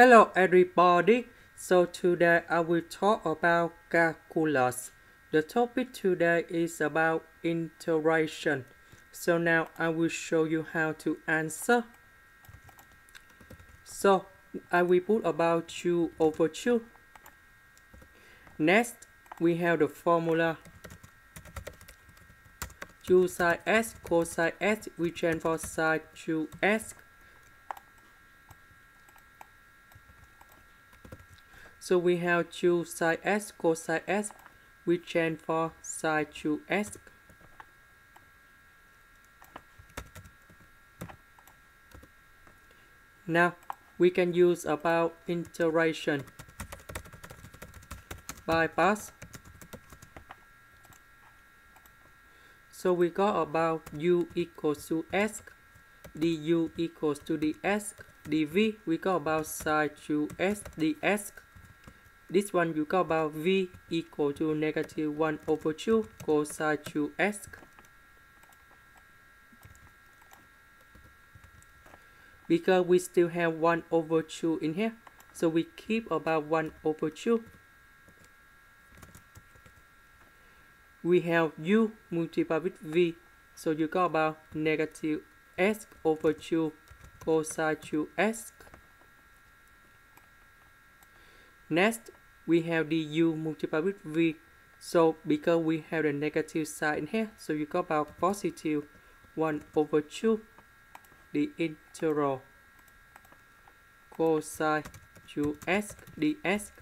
Hello everybody, so today I will talk about calculus. The topic today is about integration. So now I will show you how to answer. So I will put about 2 over 2. Next, we have the formula. U sine s cosine s, we change for sine 2s. So we have 2 sine s cosine s, we change for sine 2s. Now we can use about integration by parts. So we got about u equals to s, du equals to ds, dv we got about sine 2s ds. This one you got about v equal to negative 1 over 2 cosine 2s. Because we still have 1 over 2 in here, so we keep about 1 over 2. We have u multiplied with v, so you got about negative s over 2 cosine 2s. Next, we have du multiplied with v, so because we have the negative sign in here, so you got about positive 1 over 2 the integral cosine 2s ds.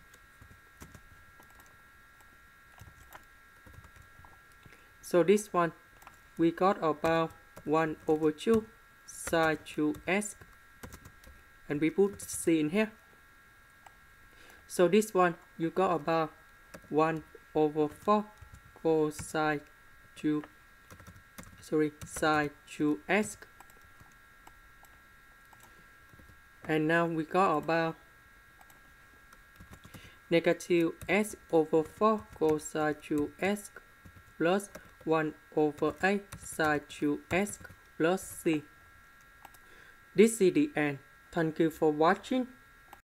So this one we got about 1 over 2 sine 2s, and we put c in here. So this one you got about 1 over 4 cosine 2s. And now we got about negative s over 4 cosine 2s plus 1 over 8 sine 2s plus c. This is the end. Thank you for watching.